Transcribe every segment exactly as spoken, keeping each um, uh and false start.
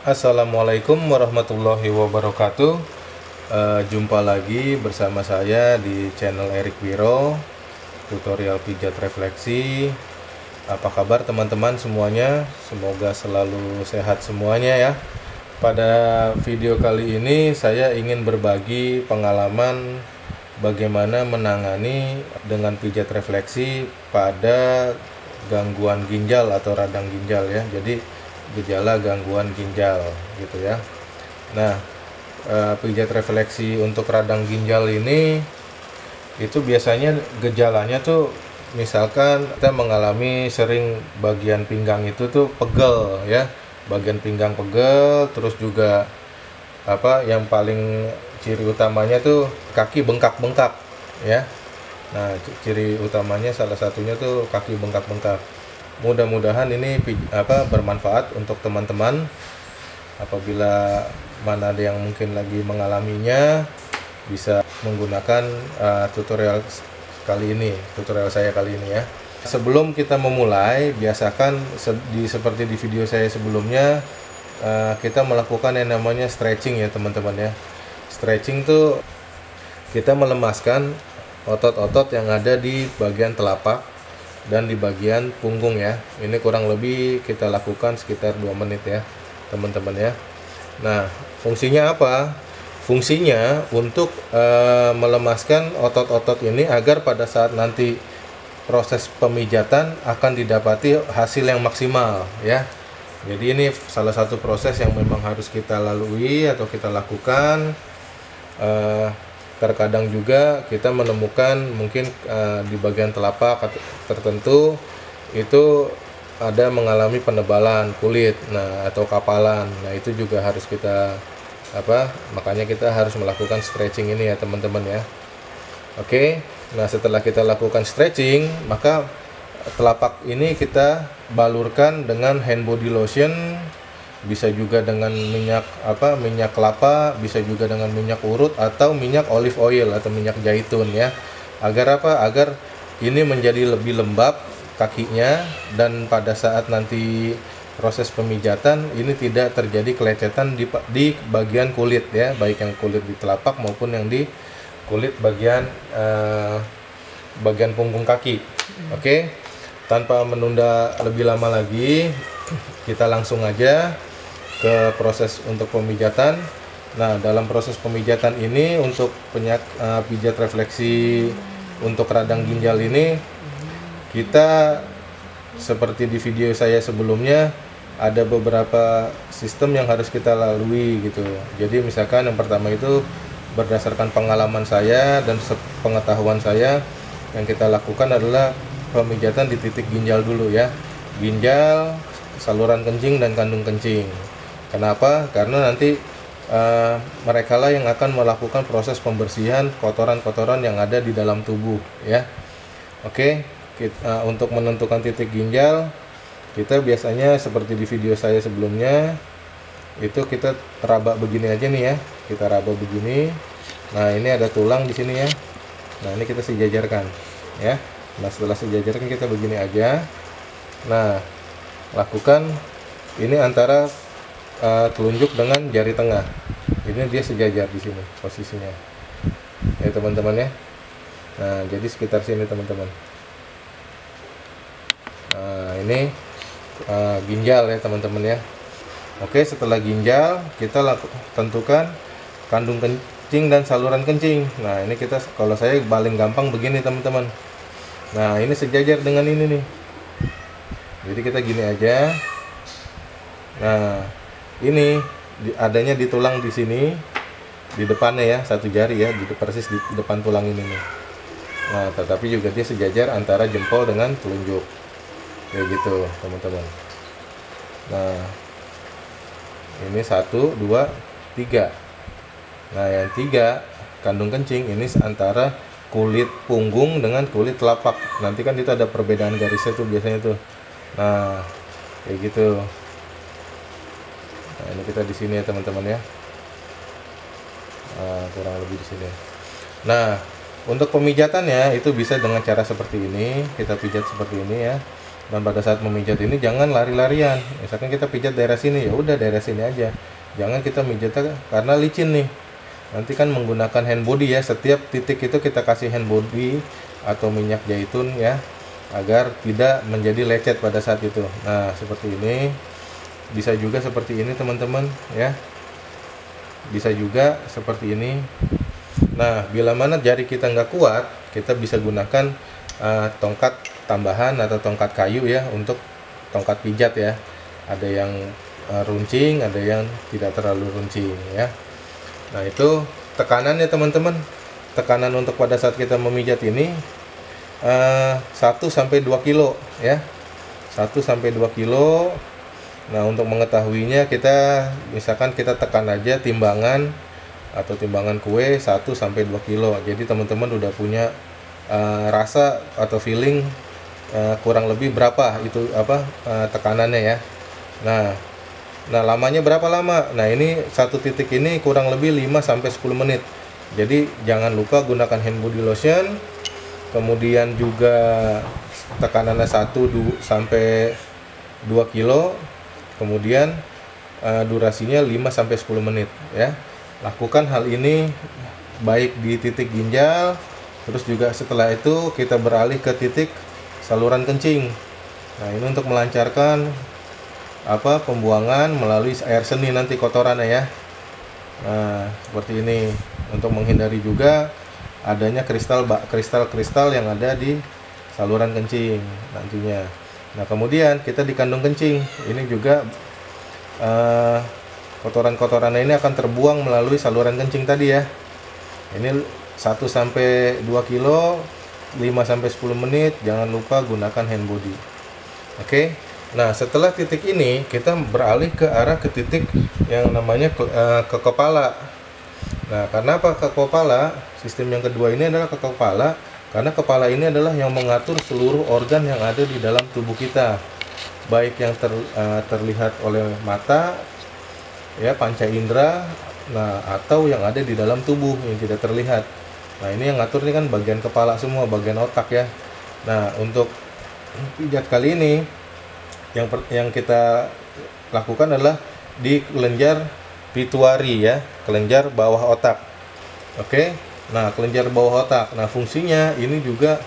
Assalamualaikum warahmatullahi wabarakatuh. Uh, jumpa lagi bersama saya di channel Erich Wiro Tutorial Pijat Refleksi. Apa kabar teman-teman semuanya? Semoga selalu sehat semuanya ya. Pada video kali ini saya ingin berbagi pengalaman bagaimana menangani dengan pijat refleksi pada gangguan ginjal atau radang ginjal ya. Jadi gejala gangguan ginjal gitu ya. Nah, e, pijat refleksi untuk radang ginjal ini itu biasanya gejalanya tuh misalkan kita mengalami sering bagian pinggang itu tuh pegel ya, bagian pinggang pegel, terus juga apa yang paling ciri utamanya tuh kaki bengkak-bengkak ya. Nah, ciri utamanya salah satunya tuh kaki bengkak-bengkak. Mudah-mudahan ini apa bermanfaat untuk teman-teman. Apabila mana ada yang mungkin lagi mengalaminya, bisa menggunakan uh, tutorial kali ini, tutorial saya kali ini ya. Sebelum kita memulai, biasakan se di, seperti di video saya sebelumnya, uh, kita melakukan yang namanya stretching ya teman-teman ya. Stretching tuh kita melemaskan otot-otot yang ada di bagian telapak dan di bagian punggung ya. Ini kurang lebih kita lakukan sekitar dua menit ya teman-teman ya. Nah, fungsinya apa? Fungsinya untuk e, melemaskan otot-otot ini agar pada saat nanti proses pemijatan akan didapati hasil yang maksimal ya. Jadi ini salah satu proses yang memang harus kita lalui atau kita lakukan. e, Terkadang juga kita menemukan mungkin uh, di bagian telapak tertentu itu ada mengalami penebalan kulit, nah atau kapalan. Nah itu juga harus kita apa? Makanya kita harus melakukan stretching ini ya teman-teman ya. Oke, nah setelah kita lakukan stretching, maka telapak ini kita balurkan dengan hand body lotion. Bisa juga dengan minyak apa minyak kelapa, bisa juga dengan minyak urut atau minyak olive oil atau minyak zaitun ya. Agar apa? Agar ini menjadi lebih lembab kakinya, dan pada saat nanti proses pemijatan ini tidak terjadi kelecetan di, di bagian kulit ya, baik yang kulit di telapak maupun yang di kulit bagian eh, bagian punggung kaki. Oke. Okay? Tanpa menunda lebih lama lagi, kita langsung aja ke proses untuk pemijatan. Nah, dalam proses pemijatan ini untuk penyak, uh, pijat refleksi untuk radang ginjal ini, kita seperti di video saya sebelumnya ada beberapa sistem yang harus kita lalui gitu. Jadi misalkan yang pertama itu berdasarkan pengalaman saya dan pengetahuan saya, yang kita lakukan adalah pemijatan di titik ginjal dulu ya. Ginjal, saluran kencing, dan kandung kencing. Kenapa? Karena nanti uh, mereka lah yang akan melakukan proses pembersihan kotoran-kotoran yang ada di dalam tubuh ya. Oke, kita, uh, untuk menentukan titik ginjal, kita biasanya seperti di video saya sebelumnya, itu kita rabak begini aja nih ya. Kita rabak begini. Nah ini ada tulang di sini ya. Nah ini kita sejajarkan ya. Nah setelah sejajarkan kita begini aja. Nah, lakukan ini antara uh, telunjuk dengan jari tengah. Ini dia sejajar di sini posisinya ya teman-teman ya. Nah jadi sekitar sini teman-teman. Nah ini uh, ginjal ya teman-teman ya. Oke, setelah ginjal kita laku, tentukan kandung kencing dan saluran kencing. Nah ini kita, kalau saya paling gampang begini teman-teman. Nah ini sejajar dengan ini nih. Jadi kita gini aja. Nah, ini adanya di tulang di sini, di depannya ya, satu jari ya, di persis di depan tulang ini nih. Nah, tetapi juga dia sejajar antara jempol dengan telunjuk. Ya gitu, teman-teman. Nah, ini satu, dua, tiga. Nah, yang tiga kandung kencing ini antara kulit punggung dengan kulit telapak. Nanti kan itu ada perbedaan garisnya tuh biasanya tuh. Nah, kayak gitu. Nah, ini kita di sini ya teman-teman ya. Nah, kurang lebih di sini. Nah, untuk pemijatannya itu bisa dengan cara seperti ini, kita pijat seperti ini ya. Dan pada saat memijat ini jangan lari-larian. Misalkan kita pijat daerah sini, ya udah daerah sini aja. Jangan kita mijatnya karena licin nih. Nanti kan menggunakan hand body ya. Setiap titik itu kita kasih hand body atau minyak zaitun ya, agar tidak menjadi lecet pada saat itu. Nah, seperti ini. Bisa juga seperti ini teman-teman ya. Bisa juga seperti ini. Nah, bila mana jari kita nggak kuat, kita bisa gunakan uh, tongkat tambahan atau tongkat kayu ya, untuk tongkat pijat ya. Ada yang uh, runcing, ada yang tidak terlalu runcing ya. Nah, itu tekanannya teman-teman. Tekanan untuk pada saat kita memijat ini uh, satu sampai dua kilo ya. satu sampai dua kilo. Nah, untuk mengetahuinya kita misalkan kita tekan aja timbangan atau timbangan kue satu sampai dua kilo. Jadi teman-teman udah punya uh, rasa atau feeling uh, kurang lebih berapa itu apa uh, tekanannya ya. Nah, Nah lamanya berapa lama? Nah, ini satu titik ini kurang lebih lima sampai sepuluh menit. Jadi jangan lupa gunakan hand body lotion. Kemudian juga tekanannya satu sampai dua kilo. Kemudian uh, durasinya lima sampai sepuluh menit ya. Lakukan hal ini baik di titik ginjal, terus juga setelah itu kita beralih ke titik saluran kencing. Nah, ini untuk melancarkan apa pembuangan melalui air seni nanti kotorannya ya. Nah, seperti ini untuk menghindari juga adanya kristal kristal kristal yang ada di saluran kencing nantinya. Nah, kemudian kita di kandung kencing ini juga eh, kotoran-kotoran ini akan terbuang melalui saluran kencing tadi ya. Ini satu sampai dua kilo, lima sampai sepuluh menit. Jangan lupa gunakan hand body. Oke. Okay? Nah, setelah titik ini kita beralih ke arah ke titik yang namanya ke, uh, ke kepala. Nah, karena apa ke kepala? Sistem yang kedua ini adalah ke kepala, karena kepala ini adalah yang mengatur seluruh organ yang ada di dalam tubuh kita, baik yang ter, uh, terlihat oleh mata ya, panca indera, nah atau yang ada di dalam tubuh yang tidak terlihat. Nah, ini yang ngatur ini kan bagian kepala semua, bagian otak ya. Nah, untuk pijat kali ini yang per, yang kita lakukan adalah di kelenjar pituari ya, kelenjar bawah otak. Oke. Nah, kelenjar bawah otak. Nah, fungsinya ini juga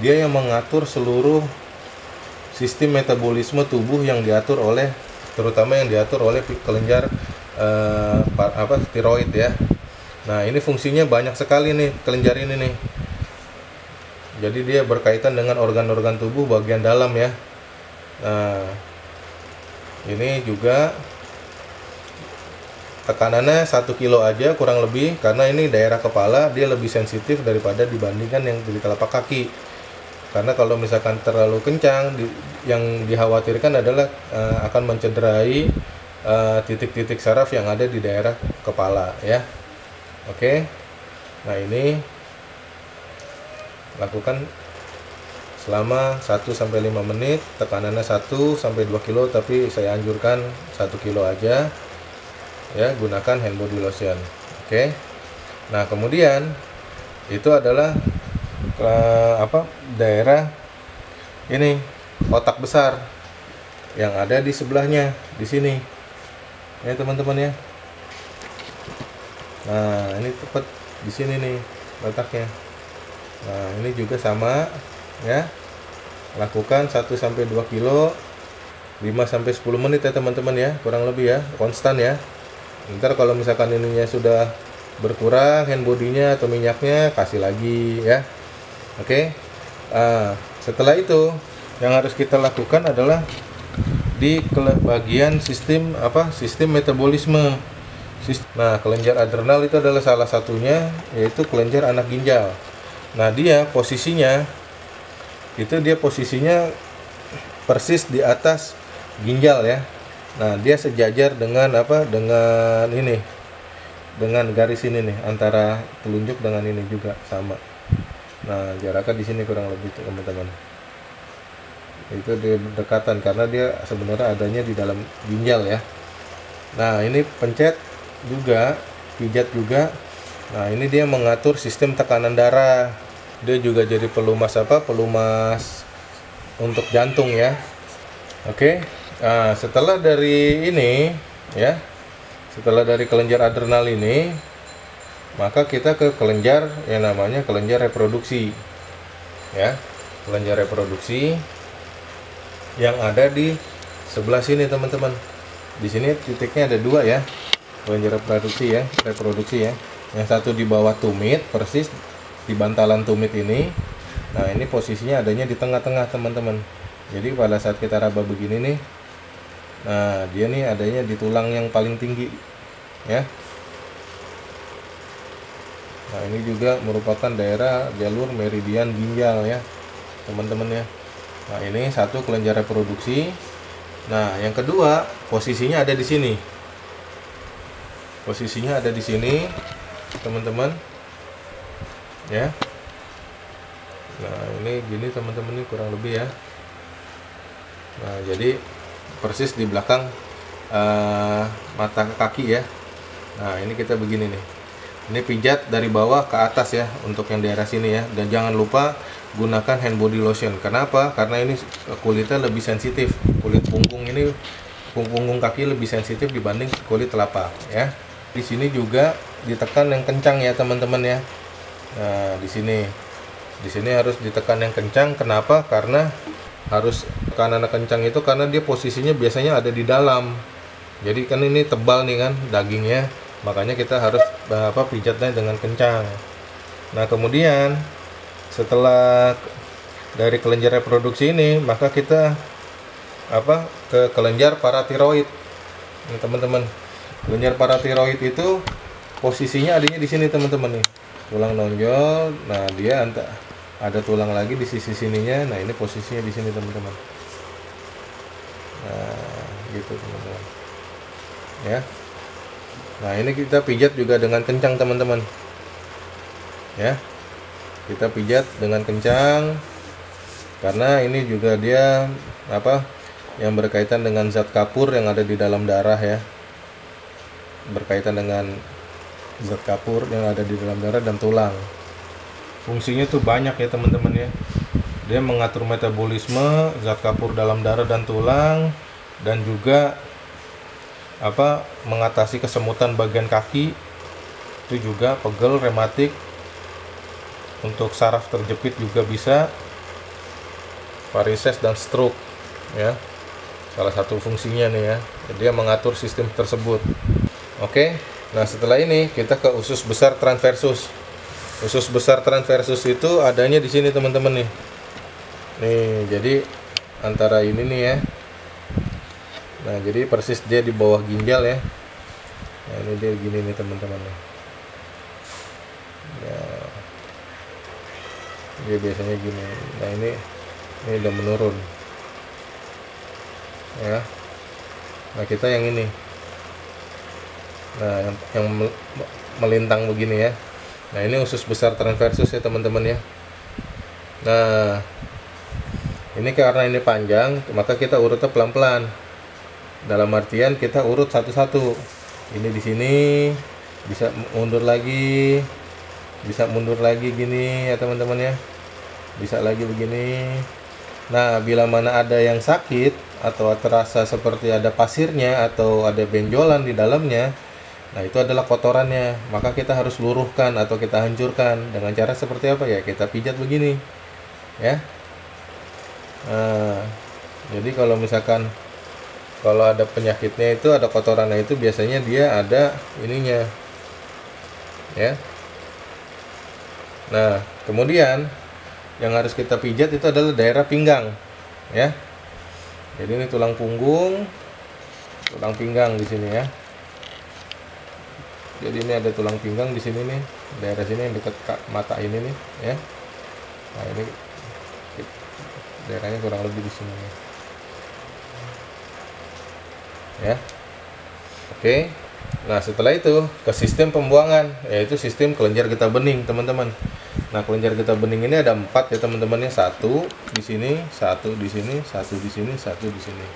dia yang mengatur seluruh sistem metabolisme tubuh yang diatur oleh terutama yang diatur oleh kelenjar eh, apa tiroid ya. Nah, ini fungsinya banyak sekali nih kelenjar ini nih. Jadi dia berkaitan dengan organ-organ tubuh bagian dalam ya. Nah, ini juga tekanannya satu kilo aja kurang lebih, karena ini daerah kepala dia lebih sensitif daripada dibandingkan yang di telapak kaki. Karena kalau misalkan terlalu kencang di, yang dikhawatirkan adalah uh, akan mencederai titik-titik uh, saraf yang ada di daerah kepala ya. Oke. Okay. Nah, ini lakukan selama satu sampai lima menit, tekanannya satu sampai dua kilo, tapi saya anjurkan satu kilo aja ya, gunakan hand body lotion. Oke. Okay. Nah, kemudian itu adalah eh, apa? Daerah ini otak besar yang ada di sebelahnya di sini. Ya, teman-teman ya. Nah, ini tepat di sini nih letaknya. Nah, ini juga sama ya. Lakukan satu sampai dua kilo, lima sampai sepuluh menit ya teman-teman ya, kurang lebih ya, konstan ya. Ntar kalau misalkan ininya sudah berkurang hand bodinya atau minyaknya, kasih lagi ya. Oke. Okay. Uh, setelah itu yang harus kita lakukan adalah di bagian sistem apa? Sistem metabolisme. Nah, kelenjar adrenal itu adalah salah satunya, yaitu kelenjar anak ginjal. Nah, dia posisinya itu dia posisinya persis di atas ginjal ya. Nah, dia sejajar dengan apa? Dengan ini, dengan garis ini nih, antara telunjuk dengan ini juga sama. Nah, jaraknya di sini kurang lebih teman-teman. Itu dia berdekatan karena dia sebenarnya adanya di dalam ginjal ya. Nah, ini pencet juga, pijat juga. Nah, ini dia mengatur sistem tekanan darah. Dia juga jadi pelumas apa pelumas untuk jantung ya. Oke, nah, setelah dari ini ya, setelah dari kelenjar adrenal ini, maka kita ke kelenjar yang namanya kelenjar reproduksi ya, kelenjar reproduksi yang ada di sebelah sini teman-teman. Di sini titiknya ada dua ya, kelenjar reproduksi ya, reproduksi ya. Yang satu di bawah tumit, persis di bantalan tumit ini. Nah, ini posisinya adanya di tengah-tengah teman-teman. Jadi pada saat kita raba begini nih, nah dia nih adanya di tulang yang paling tinggi ya. Nah, ini juga merupakan daerah jalur meridian ginjal ya teman-teman ya. Nah, ini satu kelenjar reproduksi. Nah, yang kedua posisinya ada di sini, posisinya ada di sini teman-teman ya. Nah, ini gini teman-teman, ini kurang lebih ya. Nah, jadi persis di belakang uh, mata kaki ya. Nah, ini kita begini nih, ini pijat dari bawah ke atas ya untuk yang daerah sini ya. Dan jangan lupa gunakan hand body lotion. Kenapa? Karena ini kulitnya lebih sensitif, kulit punggung ini, punggung kaki lebih sensitif dibanding kulit telapak ya. Di sini juga ditekan yang kencang ya teman-teman ya. Nah, di sini di sini harus ditekan yang kencang. Kenapa? Karena harus tekanan kencang itu karena dia posisinya biasanya ada di dalam. Jadi kan ini tebal nih kan dagingnya, makanya kita harus apa pijatnya dengan kencang. Nah, kemudian setelah dari kelenjar reproduksi ini, maka kita apa ke kelenjar paratiroid. Ini teman-teman, kelenjar paratiroid itu posisinya adanya di sini teman-teman nih. Tulang nonjol. Nah, dia antara ada tulang lagi di sisi sininya. Nah, ini posisinya di sini teman-teman. Nah, gitu teman-teman ya. Nah, ini kita pijat juga dengan kencang teman-teman ya. Kita pijat dengan kencang karena ini juga dia apa yang berkaitan dengan zat kapur yang ada di dalam darah ya, berkaitan dengan zat kapur yang ada di dalam darah dan tulang. Fungsinya tuh banyak ya teman-teman ya. Dia mengatur metabolisme zat kapur dalam darah dan tulang, dan juga apa mengatasi kesemutan bagian kaki, itu juga pegel, rematik, untuk saraf terjepit juga bisa, varises dan stroke ya. Salah satu fungsinya nih ya. Dia mengatur sistem tersebut. Oke. Nah, setelah ini kita ke usus besar transversus. Usus besar transversus itu adanya di sini teman-teman nih. Nih, jadi antara ini nih ya. Nah, jadi persis dia di bawah ginjal ya. Nah, ini dia gini nih teman-teman nih. Nah, dia biasanya gini. Nah, ini ini udah menurun. Ya. Nah, kita yang ini. Nah, yang, yang melintang begini ya. Nah, ini usus besar transversus ya teman-teman ya. Nah, ini karena ini panjang, maka kita urutnya pelan-pelan. Dalam artian kita urut satu-satu. Ini di sini, bisa mundur lagi, bisa mundur lagi gini ya teman-teman ya. Bisa lagi begini. Nah, bila mana ada yang sakit atau terasa seperti ada pasirnya atau ada benjolan di dalamnya, nah itu adalah kotorannya, maka kita harus luruhkan atau kita hancurkan dengan cara seperti apa ya, kita pijat begini ya. Nah, jadi kalau misalkan kalau ada penyakitnya itu, ada kotorannya itu, biasanya dia ada ininya ya. Nah, kemudian yang harus kita pijat itu adalah daerah pinggang ya. Jadi ini tulang punggung, tulang pinggang di sini ya. Jadi ini ada tulang pinggang di sini nih, daerah sini yang dekat mata ini nih ya. Nah, ini daerahnya kurang lebih di sini nih. Ya. Oke. Nah, setelah itu ke sistem pembuangan, yaitu sistem kelenjar getah bening, teman-teman. Nah, kelenjar getah bening ini ada empat ya, teman-temannya. Satu di sini, satu di sini, satu di sini, satu di sini.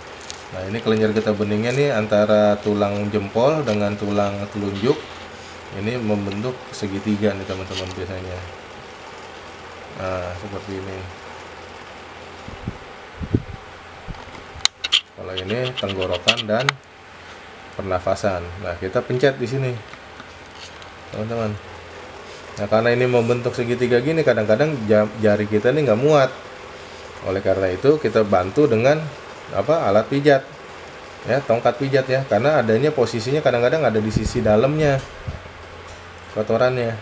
Nah, ini kelenjar getah beningnya nih antara tulang jempol dengan tulang telunjuk. Ini membentuk segitiga nih teman-teman biasanya. Nah, seperti ini. Kalau ini tenggorokan dan pernafasan. Nah, kita pencet di sini, teman-teman. Nah, karena ini membentuk segitiga gini, kadang-kadang jari kita ini nggak muat. Oleh karena itu kita bantu dengan apa, alat pijat, ya, tongkat pijat, ya, karena adanya posisinya kadang-kadang ada di sisi dalamnya kotorannya.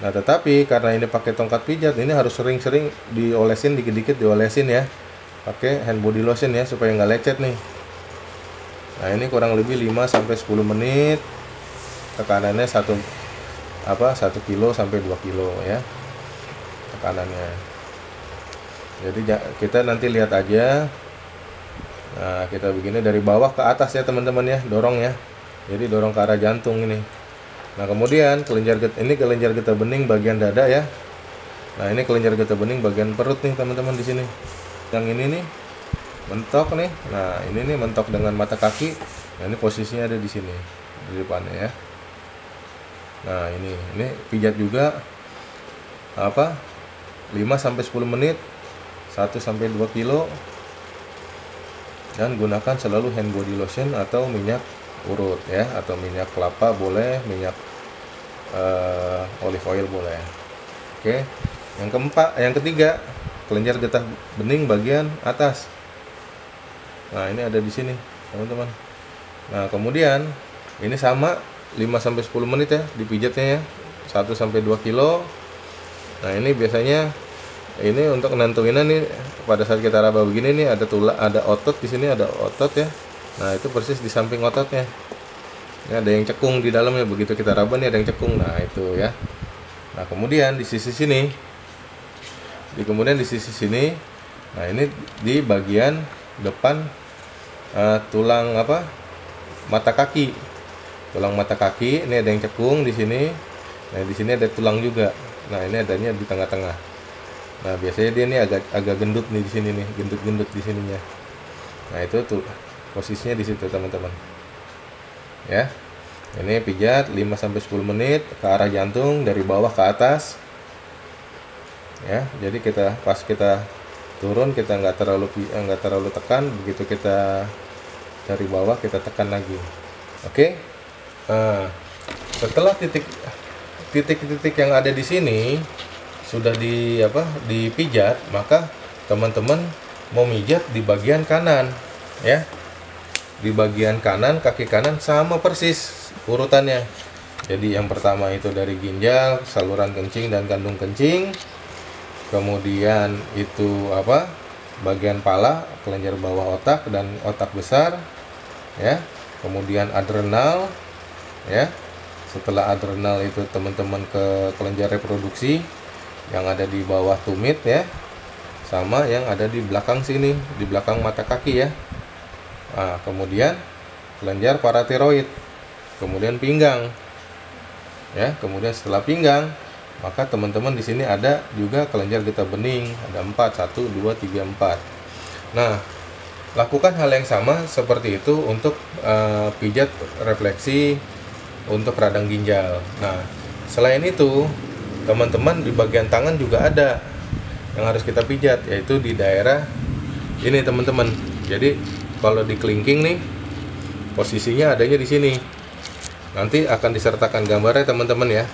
Nah, tetapi karena ini pakai tongkat pijat, ini harus sering-sering diolesin, dikit-dikit diolesin, ya, pakai hand body lotion, ya, supaya nggak lecet nih. Nah, ini kurang lebih lima sampai sepuluh menit, tekanannya satu apa satu kilo sampai dua kilo, ya, tekanannya. Jadi kita nanti lihat aja. Nah, kita begini dari bawah ke atas, ya, teman-teman, ya, dorong, ya. Jadi dorong ke arah jantung ini. Nah, kemudian kelenjar getah, ini kelenjar getah bening bagian dada, ya. Nah, ini kelenjar getah bening bagian perut nih, teman-teman, di sini. Yang ini nih mentok nih. Nah, ini nih mentok dengan mata kaki. Nah, ini posisinya ada di sini, di depannya, ya. Nah, ini ini pijat juga apa? lima sampai sepuluh menit, satu sampai dua kilo. Dan gunakan selalu hand body lotion atau minyak urut, ya, atau minyak kelapa boleh, minyak uh, olive oil boleh. Oke, yang keempat, yang ketiga, kelenjar getah bening bagian atas. Nah, ini ada di sini, teman-teman. Nah, kemudian ini sama lima sampai sepuluh menit, ya, dipijatnya, ya, satu sampai dua kilo. Nah, ini biasanya ini untuk nentuin nih, pada saat kita raba begini nih, ada tulang, ada otot di sini, ada otot, ya. Nah, itu persis di samping ototnya. Ini ada yang cekung di dalamnya, begitu kita raba nih ada yang cekung. Nah, itu, ya. Nah, kemudian di sisi sini, di kemudian di sisi sini, nah, ini di bagian depan uh, tulang apa? Mata kaki. Tulang mata kaki, ini ada yang cekung di sini. Nah, di sini ada tulang juga. Nah, ini adanya di tengah-tengah. Nah, biasanya dia ini agak agak gendut nih di sini nih, gendut-gendut di sininya. Nah, itu tuh posisinya di situ, teman-teman, ya. Ini pijat lima sampai sepuluh menit ke arah jantung dari bawah ke atas, ya. Jadi kita pas kita turun, kita nggak terlalu nggak terlalu tekan, begitu kita dari bawah kita tekan lagi. Oke. Nah, setelah titik titik-titik yang ada di sini sudah di apa dipijat, maka teman-teman memijat di bagian kanan, ya. Di bagian kanan, kaki kanan sama persis urutannya. Jadi yang pertama itu dari ginjal, saluran kencing dan kandung kencing. Kemudian itu apa? Bagian pala, kelenjar bawah otak dan otak besar, ya. Kemudian adrenal, ya. Setelah adrenal itu teman-teman ke kelenjar reproduksi yang ada di bawah tumit, ya. Sama yang ada di belakang sini, di belakang mata kaki, ya. Nah, kemudian kelenjar paratiroid, kemudian pinggang, ya. Kemudian setelah pinggang, maka teman-teman di sini ada juga kelenjar getah bening, ada empat, satu, dua, tiga, empat. Nah, lakukan hal yang sama seperti itu untuk uh, pijat refleksi untuk radang ginjal. Nah, selain itu, teman-teman di bagian tangan juga ada yang harus kita pijat, yaitu di daerah ini, teman-teman. Jadi kalau di kelingking nih, posisinya adanya di sini. Nanti akan disertakan gambarnya, teman-teman, ya.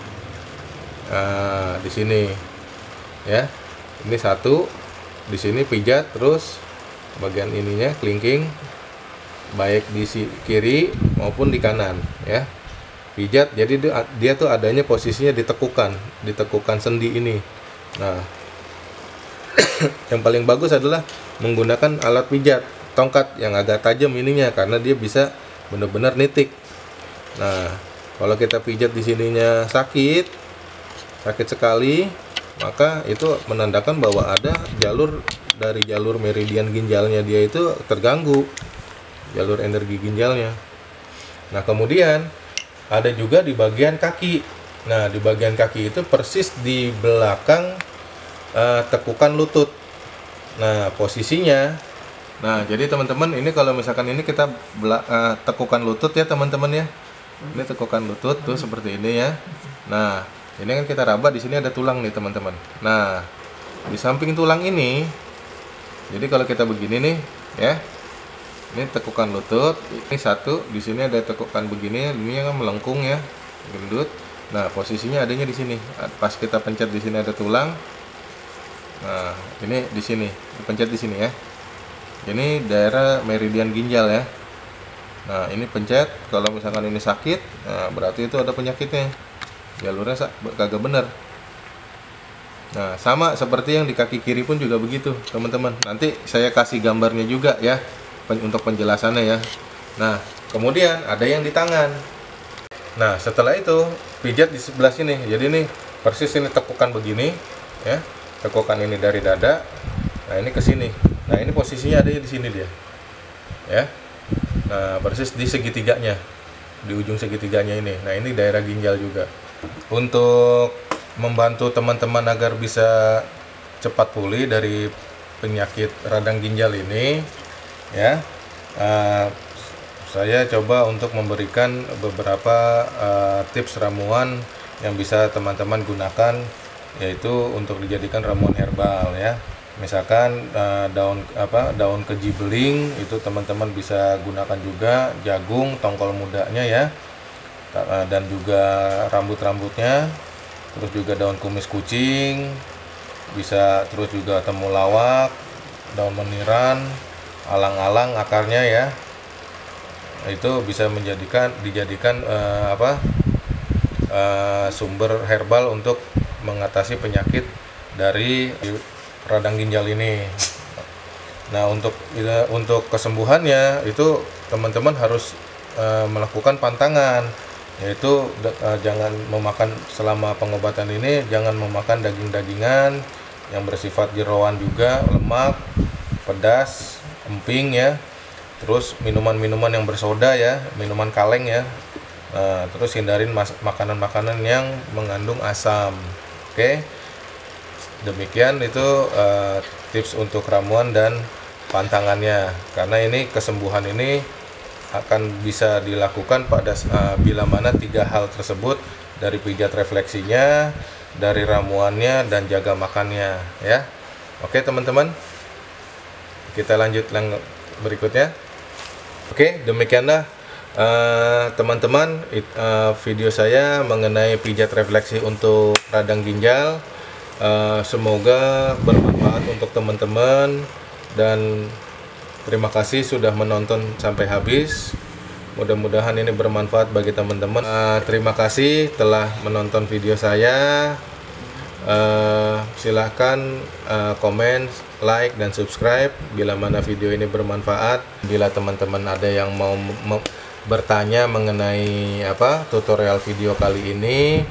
Nah, di sini, ya. Ini satu, di sini pijat, terus bagian ininya kelingking, baik di kiri maupun di kanan, ya. Pijat, jadi dia tuh adanya posisinya ditekukan, ditekukan sendi ini. Nah, yang paling bagus adalah menggunakan alat pijat tongkat yang agak tajam ininya, karena dia bisa benar-benar nitik. Nah, kalau kita pijat di sininya sakit, sakit sekali, maka itu menandakan bahwa ada jalur dari jalur meridian ginjalnya dia itu terganggu, jalur energi ginjalnya. Nah, kemudian ada juga di bagian kaki. Nah, di bagian kaki itu persis di belakang uh, tekukan lutut. Nah, posisinya, nah, jadi teman-teman, ini kalau misalkan ini kita belak, uh, tekukan lutut, ya, teman-teman, ya. Ini tekukan lutut tuh seperti ini, ya. Nah, ini kan kita raba, di sini ada tulang nih, teman-teman. Nah, di samping tulang ini, jadi kalau kita begini nih, ya, Ini tekukan lutut, ini satu, di sini ada tekukan begini, ini yang melengkung ya, gendut. Nah, posisinya adanya di sini. Pas kita pencet di sini ada tulang. Nah, ini di sini, dipencet di sini ya. Ini daerah meridian ginjal ya. Nah, ini pencet, kalau misalkan ini sakit, nah, berarti itu ada penyakitnya. Jalurnya kagak bener. Nah, sama seperti yang di kaki kiri pun juga begitu, teman-teman. Nanti saya kasih gambarnya juga ya, untuk penjelasannya ya. Nah, kemudian ada yang di tangan. Nah, setelah itu pijat di sebelah sini. Jadi nih persis ini tekukan begini ya. Tekukan ini dari dada. Nah, ini ke sini. Nah, ini posisinya ada di sini dia. Ya. Nah, persis di segitiganya. Di ujung segitiganya ini. Nah, ini daerah ginjal juga. Untuk membantu teman-teman agar bisa cepat pulih dari penyakit radang ginjal ini, ya, uh, saya coba untuk memberikan beberapa uh, tips ramuan yang bisa teman-teman gunakan, yaitu untuk dijadikan ramuan herbal ya. Misalkan uh, daun apa daun keji beling itu teman-teman bisa gunakan juga, jagung tongkol mudanya ya, uh, dan juga rambut-rambutnya, terus juga daun kumis kucing bisa, terus juga temulawak, daun meniran, alang-alang akarnya ya, itu bisa menjadikan dijadikan eh, apa eh, sumber herbal untuk mengatasi penyakit dari radang ginjal ini. Nah, untuk ya, untuk kesembuhannya itu teman-teman harus eh, melakukan pantangan, yaitu eh, jangan memakan selama pengobatan ini, jangan memakan daging-dagingan yang bersifat jeroan juga, lemak, pedas, emping ya, terus minuman-minuman yang bersoda ya, minuman kaleng ya, nah, terus hindarin makanan-makanan yang mengandung asam. Oke, demikian itu uh, tips untuk ramuan dan pantangannya, karena ini kesembuhan ini akan bisa dilakukan pada uh, bila mana tiga hal tersebut, dari pijat refleksinya, dari ramuannya, dan jaga makannya ya. Oke teman-teman, kita lanjut yang berikutnya. Oke, demikianlah teman-teman uh, uh, video saya mengenai pijat refleksi untuk radang ginjal. Uh, semoga bermanfaat untuk teman-teman, dan terima kasih sudah menonton sampai habis. Mudah-mudahan ini bermanfaat bagi teman-teman. Uh, terima kasih telah menonton video saya. Uh, silahkan uh, komen, like, dan subscribe bila mana video ini bermanfaat. Bila teman-teman ada yang mau bertanya mengenai apa tutorial video kali ini,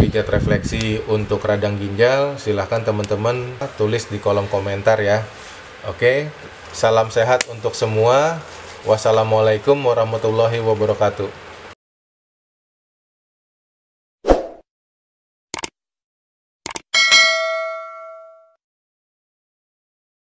pijat refleksi untuk radang ginjal, silahkan teman-teman tulis di kolom komentar ya. Oke, salam sehat untuk semua. Wassalamualaikum warahmatullahi wabarakatuh.